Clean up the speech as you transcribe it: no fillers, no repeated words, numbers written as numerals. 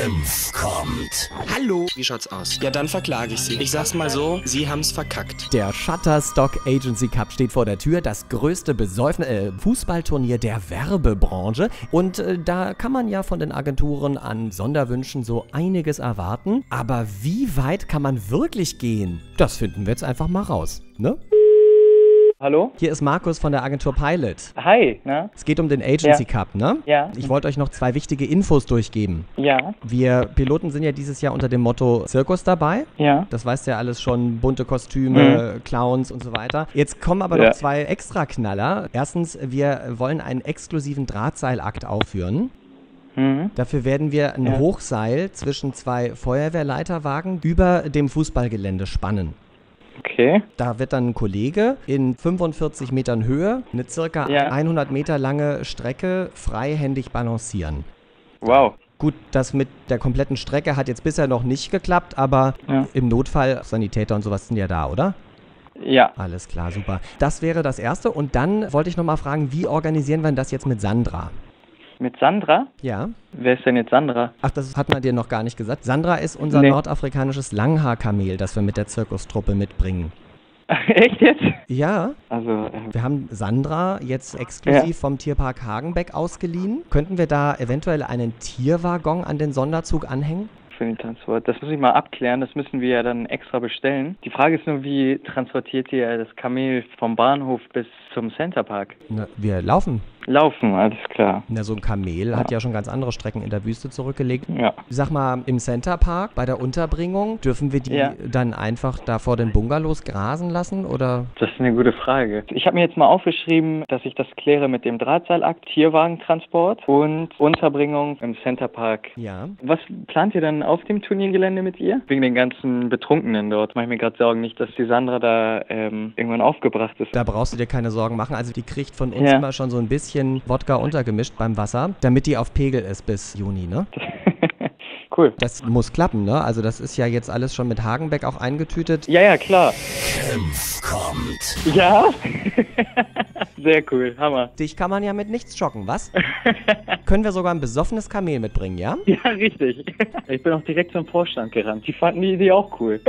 Senf kommt. Hallo. Wie schaut's aus? Ja, dann verklage ich Sie. Ich sag's mal so, Sie haben's verkackt. Der Shutterstock Agency Cup steht vor der Tür. Das größte Fußballturnier der Werbebranche. Und da kann man ja von den Agenturen an Sonderwünschen so einiges erwarten. Aber wie weit kann man wirklich gehen? Das finden wir jetzt einfach mal raus, ne? Hallo? Hier ist Markus von der Agentur Pilot. Hi, na? Es geht um den Agency Cup, ne? Ja. Ich wollte euch noch zwei wichtige Infos durchgeben. Ja. Wir Piloten sind ja dieses Jahr unter dem Motto Zirkus dabei. Ja. Das weißt du ja alles schon, bunte Kostüme, Clowns und so weiter. Jetzt kommen aber noch zwei Extraknaller. Erstens, wir wollen einen exklusiven Drahtseilakt aufführen. Mhm. Dafür werden wir ein Hochseil zwischen zwei Feuerwehrleiterwagen über dem Fußballgelände spannen. Okay. Da wird dann ein Kollege in 45 Metern Höhe eine circa 100 Meter lange Strecke freihändig balancieren. Wow. Gut, das mit der kompletten Strecke hat jetzt bisher noch nicht geklappt, aber im Notfall, Sanitäter und sowas sind ja da, oder? Ja. Alles klar, super. Das wäre das Erste. Und dann wollte ich nochmal fragen, wie organisieren wir das jetzt mit Sandra? Mit Sandra? Ja. Wer ist denn jetzt Sandra? Ach, das hat man dir noch gar nicht gesagt. Sandra ist unser nordafrikanisches Langhaarkamel, das wir mit der Zirkustruppe mitbringen. Echt jetzt? Ja. Also, wir haben Sandra jetzt exklusiv vom Tierpark Hagenbeck ausgeliehen. Könnten wir da eventuell einen Tierwaggon an den Sonderzug anhängen? Für den Transport. Das muss ich mal abklären. Das müssen wir ja dann extra bestellen. Die Frage ist nur, wie transportiert ihr das Kamel vom Bahnhof bis zum Center Park? Na, wir laufen. Laufen, alles klar. Na, so ein Kamel hat ja schon ganz andere Strecken in der Wüste zurückgelegt. Ja. Sag mal, im Center Park, bei der Unterbringung, dürfen wir die dann einfach da vor den Bungalows grasen lassen, oder? Das ist eine gute Frage. Ich habe mir jetzt mal aufgeschrieben, dass ich das kläre mit dem Drahtseilakt, Tierwagentransport und Unterbringung im Center Park. Ja. Was plant ihr dann auf dem Turniergelände mit ihr? Wegen den ganzen Betrunkenen dort mache ich mir gerade Sorgen, nicht, dass die Sandra da irgendwann aufgebracht ist. Da brauchst du dir keine Sorgen machen. Also die kriegt von uns immer schon so ein bisschen Wodka untergemischt beim Wasser, damit die auf Pegel ist bis Juni, ne? Cool. Das muss klappen, ne? Also das ist ja jetzt alles schon mit Hagenbeck auch eingetütet. Ja, ja, klar. Senf kommt. Ja? Sehr cool, Hammer. Dich kann man ja mit nichts schocken, was? Können wir sogar ein besoffenes Kamel mitbringen, ja? Ja, richtig. Ich bin auch direkt zum Vorstand gerannt. Die fanden die Idee auch cool.